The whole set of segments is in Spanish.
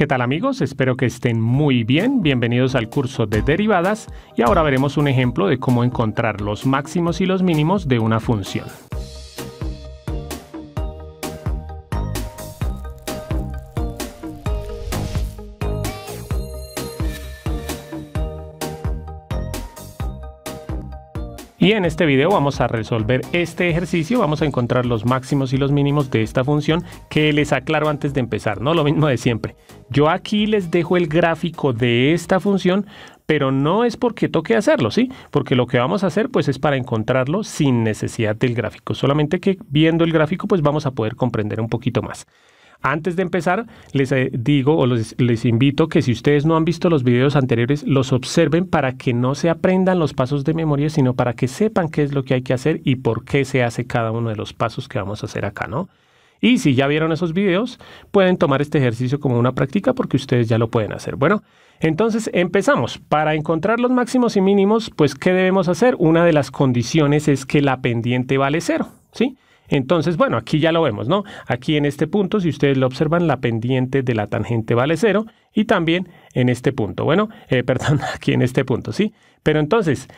¿Qué tal amigos? Espero que estén muy bien. Bienvenidos al curso de derivadas y ahora veremos un ejemplo de cómo encontrar los máximos y los mínimos de una función. Y en este video vamos a resolver este ejercicio, vamos a encontrar los máximos y los mínimos de esta función, que les aclaro antes de empezar, ¿no? Lo mismo de siempre. Yo aquí les dejo el gráfico de esta función, pero no es porque toque hacerlo, ¿sí? Porque lo que vamos a hacer pues es para encontrarlo sin necesidad del gráfico, solamente que viendo el gráfico pues vamos a poder comprender un poquito más. Antes de empezar, les digo o les invito que si ustedes no han visto los videos anteriores, los observen para que no se aprendan los pasos de memoria, sino para que sepan qué es lo que hay que hacer y por qué se hace cada uno de los pasos que vamos a hacer acá, ¿no? Y si ya vieron esos videos, pueden tomar este ejercicio como una práctica porque ustedes ya lo pueden hacer. Bueno, entonces empezamos. Para encontrar los máximos y mínimos, pues, ¿qué debemos hacer? Una de las condiciones es que la pendiente vale 0, ¿sí? Entonces, bueno, aquí ya lo vemos, ¿no? Aquí en este punto, si ustedes lo observan, la pendiente de la tangente vale 0 y también en este punto. Bueno, aquí en este punto, ¿sí? Pero entonces,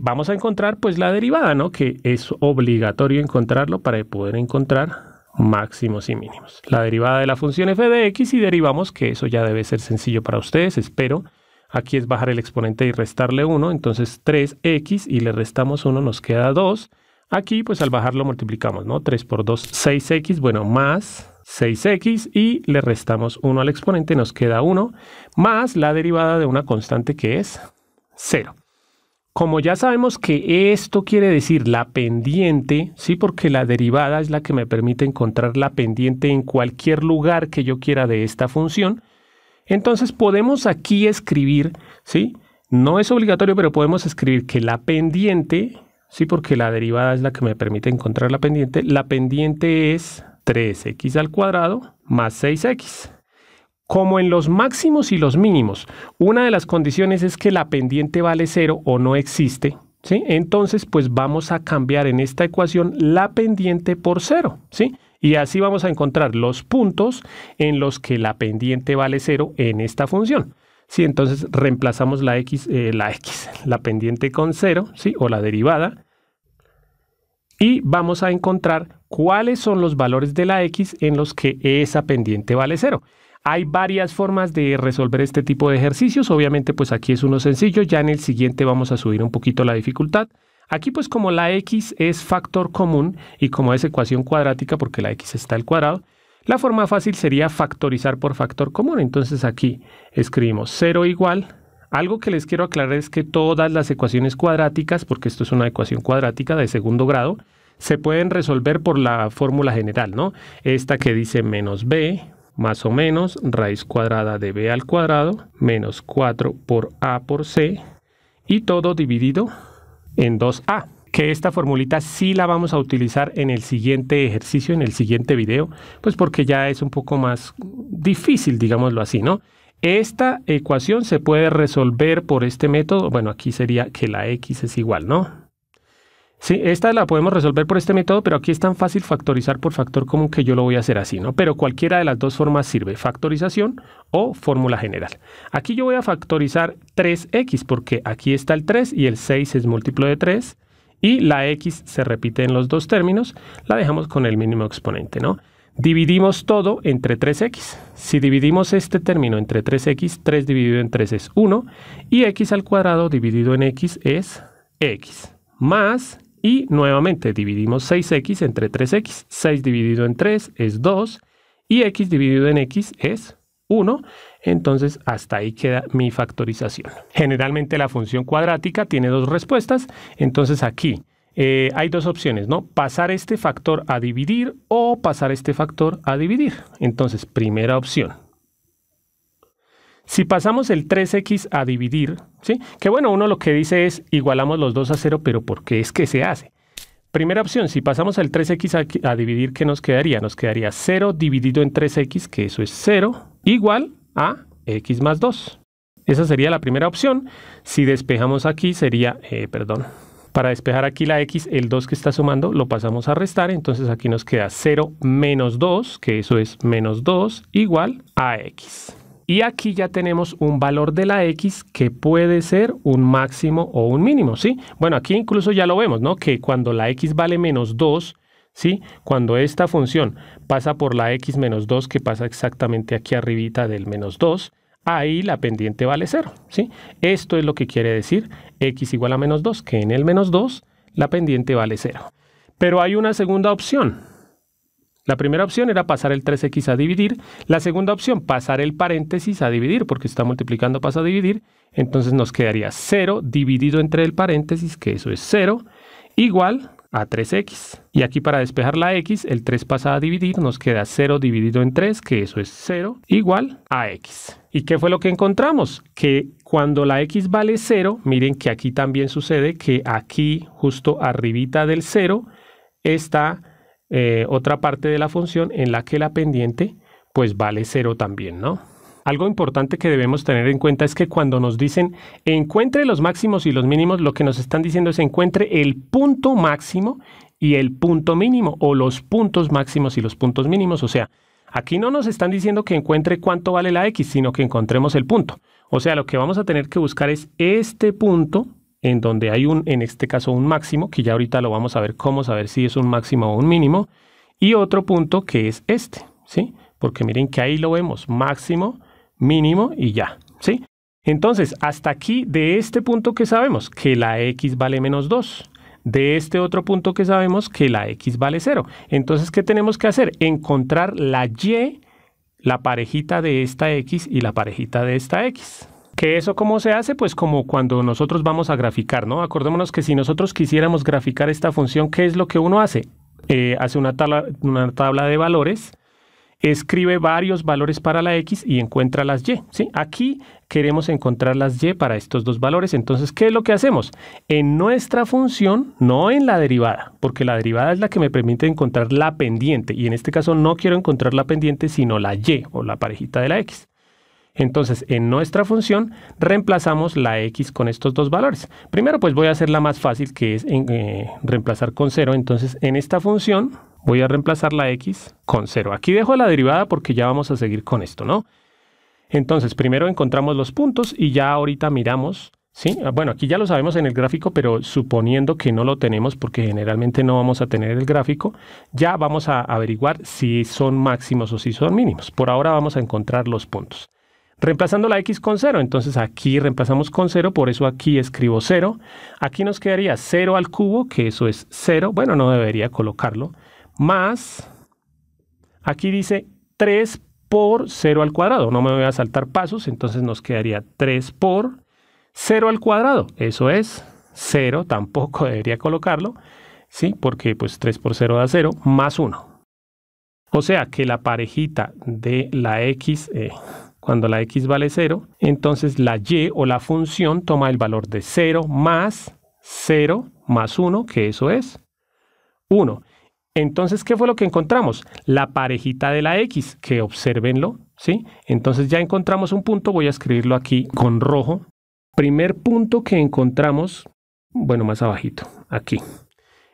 vamos a encontrar pues la derivada, ¿no? Que es obligatorio encontrarlo para poder encontrar máximos y mínimos. La derivada de la función f de x y derivamos, que eso ya debe ser sencillo para ustedes, espero. Aquí es bajar el exponente y restarle 1, entonces 3x y le restamos 1, nos queda 2. Aquí, pues al bajarlo multiplicamos, ¿no? 3 por 2, 6x, bueno, más 6x y le restamos 1 al exponente, nos queda 1, más la derivada de una constante que es 0. Como ya sabemos que esto quiere decir la pendiente, ¿sí? Porque la derivada es la que me permite encontrar la pendiente en cualquier lugar que yo quiera de esta función. Entonces podemos aquí escribir, ¿sí? No es obligatorio, pero podemos escribir que la pendiente... Sí, porque la derivada es la que me permite encontrar la pendiente. La pendiente es 3x al cuadrado más 6x. Como en los máximos y los mínimos, una de las condiciones es que la pendiente vale 0 o no existe, ¿sí? Entonces, pues vamos a cambiar en esta ecuación la pendiente por 0, ¿sí? Y así vamos a encontrar los puntos en los que la pendiente vale 0 en esta función. Sí, entonces reemplazamos la pendiente con 0, ¿sí? O la derivada. Y vamos a encontrar cuáles son los valores de la x en los que esa pendiente vale 0. Hay varias formas de resolver este tipo de ejercicios. Obviamente, pues aquí es uno sencillo. Ya en el siguiente vamos a subir un poquito la dificultad. Aquí, pues como la x es factor común y como es ecuación cuadrática, porque la x está al cuadrado, la forma fácil sería factorizar por factor común. Entonces aquí escribimos 0 igual. Algo que les quiero aclarar es que todas las ecuaciones cuadráticas, porque esto es una ecuación cuadrática de segundo grado, se pueden resolver por la fórmula general, ¿no? Esta que dice menos b más o menos raíz cuadrada de b al cuadrado menos 4 por a por c y todo dividido en 2a. Que esta formulita sí la vamos a utilizar en el siguiente ejercicio, en el siguiente video, pues porque ya es un poco más difícil, digámoslo así, ¿no? Esta ecuación se puede resolver por este método. Bueno, aquí sería que la x es igual, ¿no? Sí, esta la podemos resolver por este método, pero aquí es tan fácil factorizar por factor común que yo lo voy a hacer así, ¿no? Pero cualquiera de las dos formas sirve, factorización o fórmula general. Aquí yo voy a factorizar 3x porque aquí está el 3 y el 6 es múltiplo de 3. Y la x se repite en los dos términos, la dejamos con el mínimo exponente, ¿no? Dividimos todo entre 3x. Si dividimos este término entre 3x, 3 dividido en 3 es 1, y x al cuadrado dividido en x es x, más, y nuevamente dividimos 6x entre 3x, 6 dividido en 3 es 2, y x dividido en x es 1, entonces hasta ahí queda mi factorización. Generalmente la función cuadrática tiene dos respuestas, entonces aquí hay dos opciones, ¿no? Pasar este factor a dividir o pasar este factor a dividir. Entonces, primera opción. Si pasamos el 3x a dividir, ¿sí? Que bueno, uno lo que dice es igualamos los dos a 0, pero ¿por qué es que se hace? Primera opción, si pasamos el 3x a dividir, ¿qué nos quedaría? Nos quedaría 0 dividido en 3x, que eso es 0, igual a x más 2. Esa sería la primera opción. Si despejamos aquí sería, Para despejar aquí la x, el 2 que está sumando lo pasamos a restar, entonces aquí nos queda 0 menos 2, que eso es menos 2, igual a x. Y aquí ya tenemos un valor de la x que puede ser un máximo o un mínimo, ¿sí? Bueno, aquí incluso ya lo vemos, ¿no? Que cuando la x vale menos 2, ¿sí? Cuando esta función pasa por la x menos 2, que pasa exactamente aquí arribita del menos 2, ahí la pendiente vale 0, ¿sí? Esto es lo que quiere decir x igual a menos 2, que en el menos 2 la pendiente vale 0. Pero hay una segunda opción. La primera opción era pasar el 3x a dividir. La segunda opción, pasar el paréntesis a dividir, porque está multiplicando pasa a dividir. Entonces nos quedaría 0 dividido entre el paréntesis, que eso es 0, igual a 3x. Y aquí para despejar la x, el 3 pasa a dividir, nos queda 0 dividido en 3, que eso es 0, igual a x. ¿Y qué fue lo que encontramos? Que cuando la x vale 0, miren que aquí también sucede que aquí, justo arribita del 0, está otra parte de la función en la que la pendiente pues vale 0 también, ¿no? Algo importante que debemos tener en cuenta es que cuando nos dicen encuentre los máximos y los mínimos, lo que nos están diciendo es encuentre el punto máximo y el punto mínimo, o los puntos máximos y los puntos mínimos. O sea, aquí no nos están diciendo que encuentre cuánto vale la x, sino que encontremos el punto. O sea, lo que vamos a tener que buscar es este punto en donde hay en este caso, un máximo, que ya ahorita lo vamos a ver cómo saber si es un máximo o un mínimo, y otro punto que es este, ¿sí? Porque miren que ahí lo vemos, máximo, mínimo y ya, ¿sí? Entonces, hasta aquí, de este punto que sabemos que la x vale menos 2, de este otro punto que sabemos que la x vale 0. Entonces, ¿qué tenemos que hacer? Encontrar la y, la parejita de esta x y la parejita de esta x. ¿Que eso cómo se hace? Pues como cuando nosotros vamos a graficar, ¿no? Acordémonos que si nosotros quisiéramos graficar esta función, ¿qué es lo que uno hace? Hace una tabla de valores, escribe varios valores para la x y encuentra las y, ¿sí? Aquí queremos encontrar las y para estos dos valores. Entonces, ¿qué es lo que hacemos? En nuestra función, no en la derivada, porque la derivada es la que me permite encontrar la pendiente. Y en este caso no quiero encontrar la pendiente, sino la y, o la parejita de la x. Entonces, en nuestra función, reemplazamos la x con estos dos valores. Primero, pues voy a hacer la más fácil, que es reemplazar con 0. Entonces, en esta función voy a reemplazar la x con 0. Aquí dejo la derivada porque ya vamos a seguir con esto, ¿no? Entonces, primero encontramos los puntos y ya ahorita miramos, ¿sí? Bueno, aquí ya lo sabemos en el gráfico, pero suponiendo que no lo tenemos, porque generalmente no vamos a tener el gráfico, ya vamos a averiguar si son máximos o si son mínimos. Por ahora vamos a encontrar los puntos. Reemplazando la x con 0, entonces aquí reemplazamos con 0, por eso aquí escribo 0. Aquí nos quedaría 0 al cubo, que eso es 0, bueno, no debería colocarlo, más, aquí dice 3 por 0 al cuadrado, no me voy a saltar pasos, entonces nos quedaría 3 por 0 al cuadrado, eso es 0, tampoco debería colocarlo, ¿sí? Porque pues 3 por 0 da 0, más 1. O sea que la parejita de la x... Cuando la x vale 0, entonces la y o la función toma el valor de 0 más 1, que eso es 1. Entonces, ¿qué fue lo que encontramos? La parejita de la x, que obsérvenlo, ¿sí? Entonces ya encontramos un punto, voy a escribirlo aquí con rojo. Primer punto que encontramos, bueno, más abajito, aquí,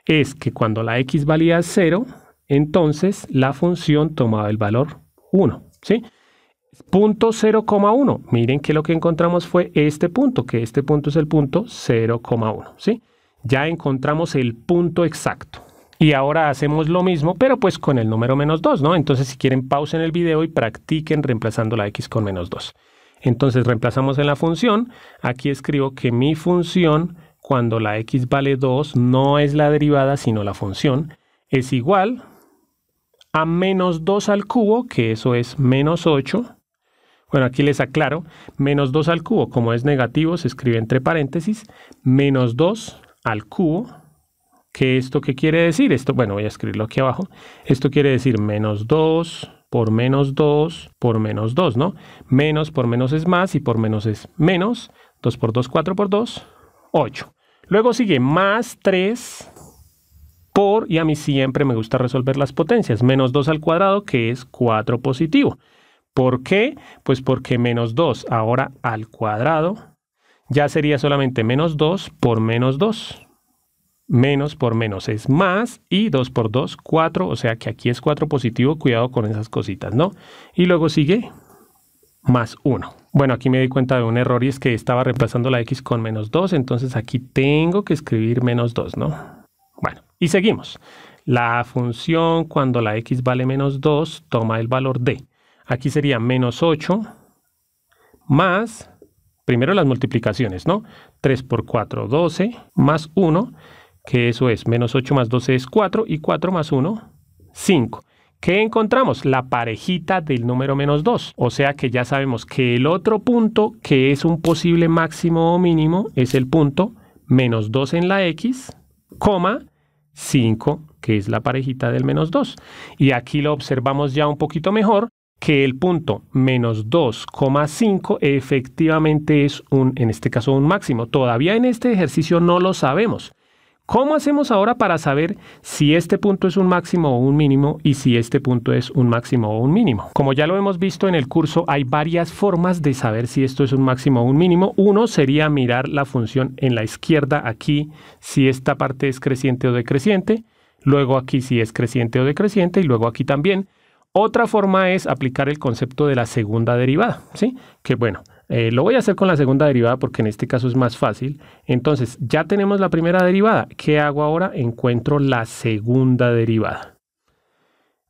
es que cuando la x valía 0, entonces la función tomaba el valor 1, ¿sí? Punto 0,1. Miren que lo que encontramos fue este punto, que este punto es el punto 0,1, ¿sí? Ya encontramos el punto exacto. Y ahora hacemos lo mismo, pero pues con el número menos 2, ¿no? Entonces, si quieren, pausen el video y practiquen reemplazando la x con menos 2. Entonces, reemplazamos en la función. Aquí escribo que mi función, cuando la x vale 2, no es la derivada, sino la función, es igual a menos 2 al cubo, que eso es menos 8. Bueno, aquí les aclaro, menos 2 al cubo, como es negativo, se escribe entre paréntesis, menos 2 al cubo, que esto ¿qué quiere decir? Esto, bueno, voy a escribirlo aquí abajo, esto quiere decir menos 2 por menos 2 por menos 2, ¿no? Menos por menos es más y por menos es menos, 2 por 2, 4 por 2, 8. Luego sigue más 3 por, y a mí siempre me gusta resolver las potencias, menos 2 al cuadrado, que es 4 positivo. ¿Por qué? Pues porque menos 2 ahora al cuadrado ya sería solamente menos 2 por menos 2 menos por menos es más, y 2 por 2, 4, o sea que aquí es 4 positivo, cuidado con esas cositas, ¿no? Y luego sigue más 1. Bueno, aquí me di cuenta de un error y es que estaba reemplazando la x con menos 2, entonces aquí tengo que escribir menos 2, ¿no? Bueno, y seguimos. La función cuando la x vale menos 2 toma el valor de, aquí sería menos 8 más, primero las multiplicaciones, ¿no? 3 por 4, 12, más 1, que eso es, menos 8 más 12 es 4, y 4 más 1, 5. ¿Qué encontramos? La parejita del número menos 2. O sea que ya sabemos que el otro punto, que es un posible máximo o mínimo, es el punto menos 2 en la x, coma 5, que es la parejita del menos 2. Y aquí lo observamos ya un poquito mejor, que el punto menos 2,5 efectivamente es un, en este caso, un máximo. Todavía en este ejercicio no lo sabemos. ¿Cómo hacemos ahora para saber si este punto es un máximo o un mínimo y si este punto es un máximo o un mínimo? Como ya lo hemos visto en el curso, hay varias formas de saber si esto es un máximo o un mínimo. Uno sería mirar la función en la izquierda aquí, si esta parte es creciente o decreciente, luego aquí si es creciente o decreciente y luego aquí también. Otra forma es aplicar el concepto de la segunda derivada, ¿sí? Que bueno, lo voy a hacer con la segunda derivada porque en este caso es más fácil. Entonces, ya tenemos la primera derivada. ¿Qué hago ahora? Encuentro la segunda derivada.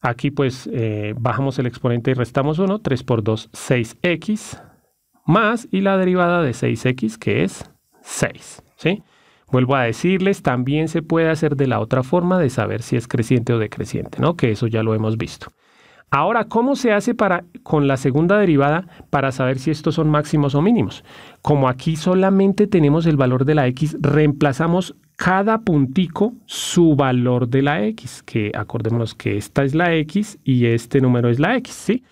Aquí pues bajamos el exponente y restamos 1. 3 por 2, 6x más y la derivada de 6x que es 6, ¿sí? Vuelvo a decirles, también se puede hacer de la otra forma de saber si es creciente o decreciente, ¿no? Que eso ya lo hemos visto. Ahora, ¿cómo se hace con la segunda derivada para saber si estos son máximos o mínimos? Como aquí solamente tenemos el valor de la x, reemplazamos cada puntico su valor de la x, que acordémonos que esta es la x y este número es la x, ¿sí?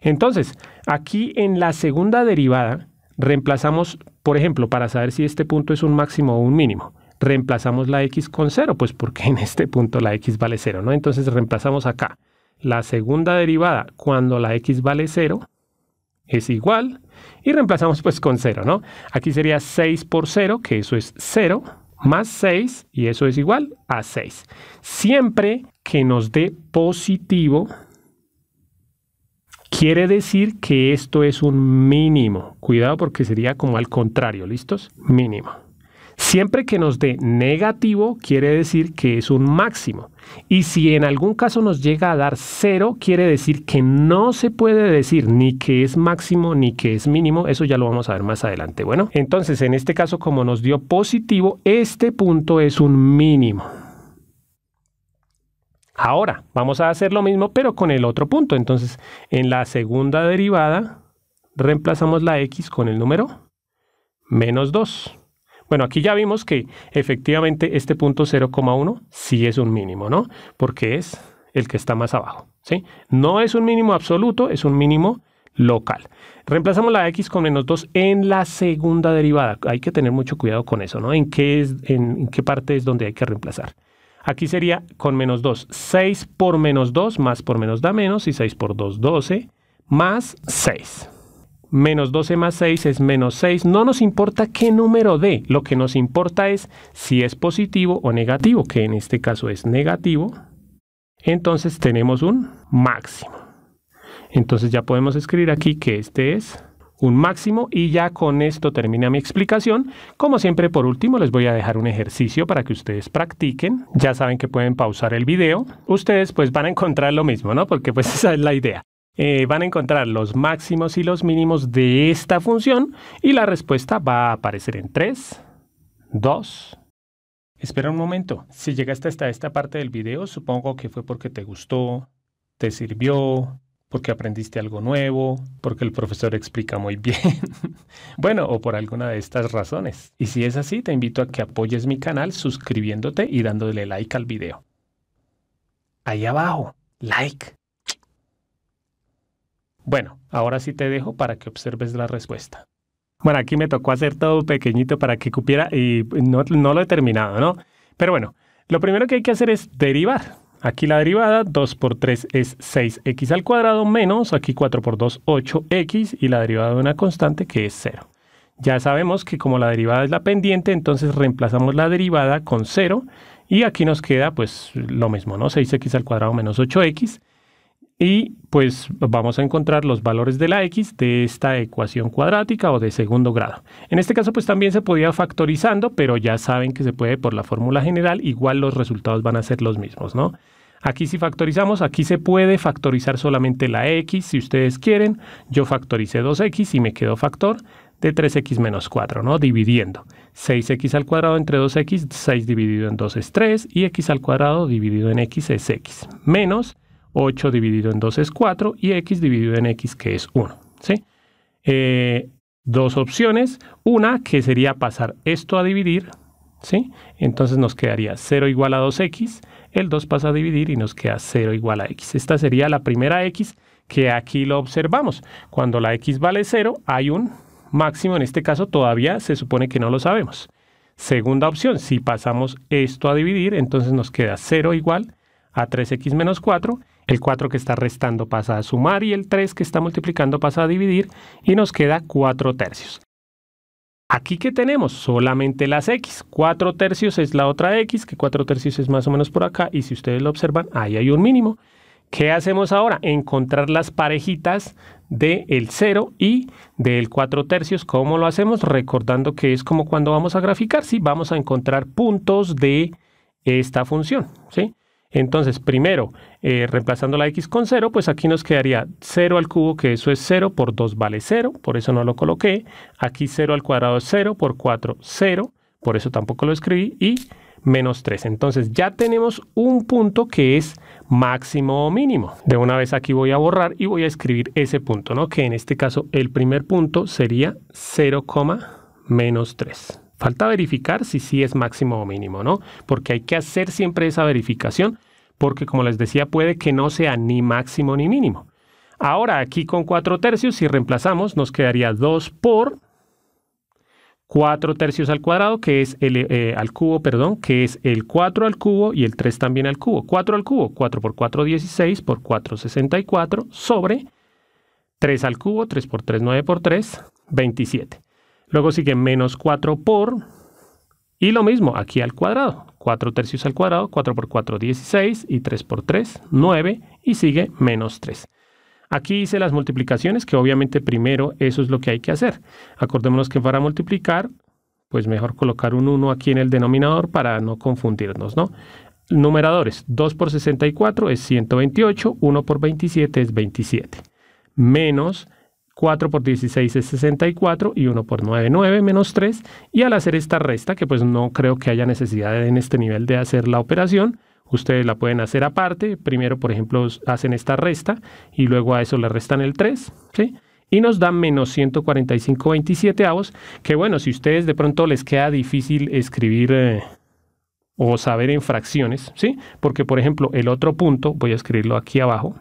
Entonces, aquí en la segunda derivada reemplazamos, por ejemplo, para saber si este punto es un máximo o un mínimo, reemplazamos la x con 0, pues porque en este punto la x vale 0, ¿no? Entonces reemplazamos acá. La segunda derivada, cuando la x vale 0, es igual, y reemplazamos pues con 0, ¿no? Aquí sería 6 por 0, que eso es 0, más 6, y eso es igual a 6. Siempre que nos dé positivo, quiere decir que esto es un mínimo. Cuidado porque sería como al contrario, ¿listos? Mínimo. Siempre que nos dé negativo, quiere decir que es un máximo. Y si en algún caso nos llega a dar 0, quiere decir que no se puede decir ni que es máximo ni que es mínimo. Eso ya lo vamos a ver más adelante. Bueno, entonces en este caso, como nos dio positivo, este punto es un mínimo. Ahora, vamos a hacer lo mismo, pero con el otro punto. Entonces, en la segunda derivada, reemplazamos la x con el número menos 2. Bueno, aquí ya vimos que efectivamente este punto 0,1 sí es un mínimo, ¿no? Porque es el que está más abajo, ¿sí? No es un mínimo absoluto, es un mínimo local. Reemplazamos la x con menos 2 en la segunda derivada. Hay que tener mucho cuidado con eso, ¿no? ¿En qué parte es donde hay que reemplazar. Aquí sería con menos 2, 6 por menos 2, más por menos da menos, y 6 por 2, 12, más 6. Menos 12 más 6 es menos 6. No nos importa qué número dé. Lo que nos importa es si es positivo o negativo, que en este caso es negativo. Entonces tenemos un máximo. Entonces ya podemos escribir aquí que este es un máximo y ya con esto termina mi explicación. Como siempre, por último, les voy a dejar un ejercicio para que ustedes practiquen. Ya saben que pueden pausar el video. Ustedes pues van a encontrar lo mismo, ¿no? Porque pues esa es la idea. Van a encontrar los máximos y los mínimos de esta función y la respuesta va a aparecer en 3, 2... Espera un momento, si llegaste hasta esta parte del video, supongo que fue porque te gustó, te sirvió, porque aprendiste algo nuevo, porque el profesor explica muy bien, bueno, o por alguna de estas razones. Y si es así, te invito a que apoyes mi canal suscribiéndote y dándole like al video. Ahí abajo, like. Bueno, ahora sí te dejo para que observes la respuesta. Bueno, aquí me tocó hacer todo pequeñito para que cupiera y no lo he terminado, ¿no? Pero bueno, lo primero que hay que hacer es derivar. Aquí la derivada, 2 por 3 es 6x al cuadrado menos, aquí 4 por 2, 8x y la derivada de una constante que es 0. Ya sabemos que como la derivada es la pendiente, entonces reemplazamos la derivada con 0 y aquí nos queda pues lo mismo, ¿no? 6x al cuadrado menos 8x. Y pues vamos a encontrar los valores de la x de esta ecuación cuadrática o de segundo grado. En este caso pues también se podía factorizando, pero ya saben que se puede por la fórmula general, igual los resultados van a ser los mismos, ¿no? Aquí si factorizamos, aquí se puede factorizar solamente la x si ustedes quieren. Yo factoricé 2x y me quedó factor de 3x menos 4, ¿no? Dividiendo 6x al cuadrado entre 2x, 6 dividido en 2 es 3 y x al cuadrado dividido en x es x, menos 8 dividido en 2 es 4 y x dividido en x que es 1, ¿sí? Dos opciones, una que sería pasar esto a dividir, ¿sí? Entonces nos quedaría 0 igual a 2x, el 2 pasa a dividir y nos queda 0 igual a x. Esta sería la primera x que aquí lo observamos. Cuando la x vale 0 hay un máximo, en este caso todavía se supone que no lo sabemos. Segunda opción, si pasamos esto a dividir, entonces nos queda 0 igual a 3x menos 4. El 4 que está restando pasa a sumar y el 3 que está multiplicando pasa a dividir y nos queda 4 tercios. Aquí que tenemos solamente las x, 4 tercios es la otra x, que 4 tercios es más o menos por acá y si ustedes lo observan ahí hay un mínimo. ¿Qué hacemos ahora? Encontrar las parejitas del 0 y del 4 tercios. ¿Cómo lo hacemos? Recordando que es como cuando vamos a graficar, ¿sí? Vamos a encontrar puntos de esta función, ¿sí? Entonces, primero, reemplazando la x con 0, pues aquí nos quedaría 0 al cubo, que eso es 0, por 2 vale 0, por eso no lo coloqué. Aquí 0 al cuadrado es 0, por 4, 0, por eso tampoco lo escribí, y menos 3. Entonces, ya tenemos un punto que es máximo o mínimo. De una vez aquí voy a borrar y voy a escribir ese punto, ¿no? Que en este caso, el primer punto sería 0, menos 3. Falta verificar si sí es máximo o mínimo, ¿no? Porque hay que hacer siempre esa verificación, porque como les decía, puede que no sea ni máximo ni mínimo. Ahora, aquí con 4 tercios, si reemplazamos, nos quedaría 2 por 4 tercios al cuadrado, que es el 4 al cubo y el 3 también al cubo. 4 al cubo, 4 por 4, 16, por 4, 64, sobre 3 al cubo, 3 por 3, 9 por 3, 27. Luego sigue menos 4 por, y lo mismo aquí al cuadrado, 4 tercios al cuadrado, 4 por 4, 16, y 3 por 3, 9, y sigue menos 3. Aquí hice las multiplicaciones, que obviamente primero eso es lo que hay que hacer. Acordémonos que para multiplicar, pues mejor colocar un 1 aquí en el denominador para no confundirnos, ¿no? Numeradores, 2 por 64 es 128, 1 por 27 es 27, menos 4 por 16 es 64 y 1 por 9, 9, menos 3. Y al hacer esta resta, que pues no creo que haya necesidad en este nivel de hacer la operación, ustedes la pueden hacer aparte. Primero, por ejemplo, hacen esta resta y luego a eso le restan el 3, ¿sí? Y nos da menos 145/27, que bueno, si ustedes de pronto les queda difícil escribir o saber en fracciones, ¿sí? Porque, por ejemplo, el otro punto, voy a escribirlo aquí abajo,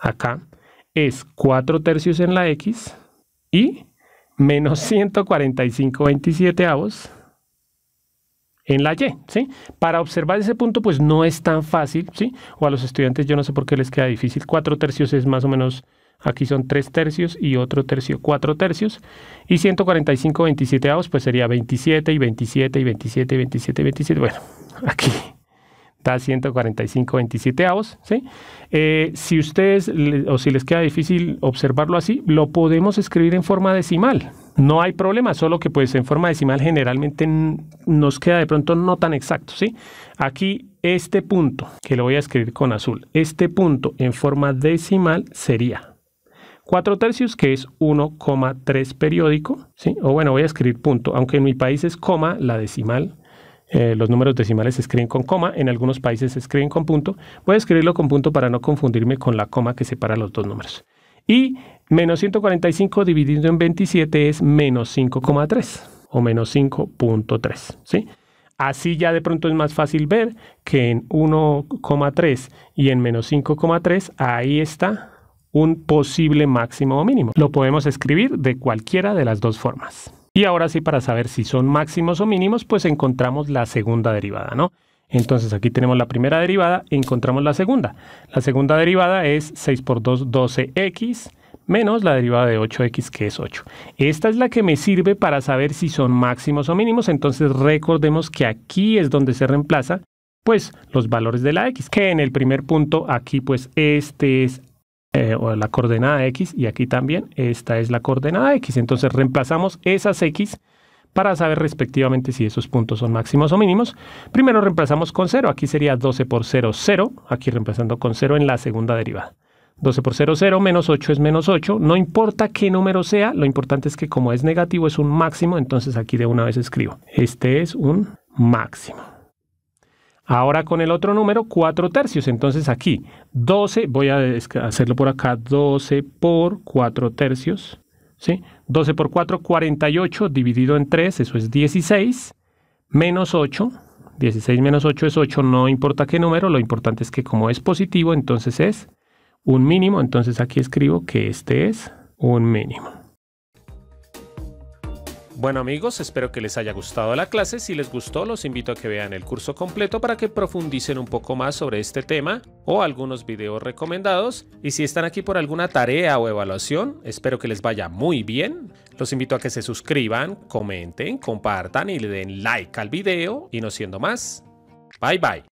acá, es 4 tercios en la x y menos 145/27 en la y, ¿sí? Para observar ese punto, pues no es tan fácil, ¿sí? O a los estudiantes yo no sé por qué les queda difícil. 4 tercios es más o menos, aquí son 3 tercios y otro tercio 4 tercios. Y 145/27 pues sería 27 y 27 y 27 y 27 y 27. Bueno, aquí da 145/27, ¿sí? Si ustedes o si les queda difícil observarlo así, lo podemos escribir en forma decimal. No hay problema, solo que pues en forma decimal generalmente nos queda de pronto no tan exacto, ¿sí? Aquí este punto, que lo voy a escribir con azul, este punto en forma decimal sería 4 tercios, que es 1,3 periódico, ¿sí? O bueno, voy a escribir punto, aunque en mi país es coma, la decimal. Los números decimales se escriben con coma, en algunos países se escriben con punto. Voy a escribirlo con punto para no confundirme con la coma que separa los dos números. Y menos 145 dividido en 27 es menos 5,3 o menos 5,3, ¿sí? Así ya de pronto es más fácil ver que en 1,3 y en menos 5,3 ahí está un posible máximo o mínimo. Lo podemos escribir de cualquiera de las dos formas. Y ahora sí, para saber si son máximos o mínimos, pues encontramos la segunda derivada, ¿no? Entonces aquí tenemos la primera derivada, encontramos la segunda. La segunda derivada es 6 por 2, 12x, menos la derivada de 8x, que es 8. Esta es la que me sirve para saber si son máximos o mínimos, entonces recordemos que aquí es donde se reemplaza pues los valores de la x, que en el primer punto aquí pues este es la coordenada x, y aquí también esta es la coordenada x, entonces reemplazamos esas x para saber respectivamente si esos puntos son máximos o mínimos. Primero reemplazamos con 0, aquí sería 12 por 0, 0, aquí reemplazando con 0 en la segunda derivada. 12 por 0, 0, menos 8 es menos 8, no importa qué número sea, lo importante es que como es negativo es un máximo, entonces aquí de una vez escribo, este es un máximo. Ahora con el otro número, 4 tercios, entonces aquí, 12, voy a hacerlo por acá, 12 por 4 tercios, ¿sí? 12 por 4, 48, dividido en 3, eso es 16, menos 8, 16 menos 8 es 8, no importa qué número, lo importante es que como es positivo, entonces es un mínimo, entonces aquí escribo que este es un mínimo. Bueno amigos, espero que les haya gustado la clase. Si les gustó, los invito a que vean el curso completo para que profundicen un poco más sobre este tema o algunos videos recomendados. Y si están aquí por alguna tarea o evaluación, espero que les vaya muy bien. Los invito a que se suscriban, comenten, compartan y le den like al video. Y no siendo más, bye bye.